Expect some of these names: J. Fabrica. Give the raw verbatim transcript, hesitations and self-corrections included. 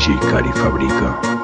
J. Fabrica.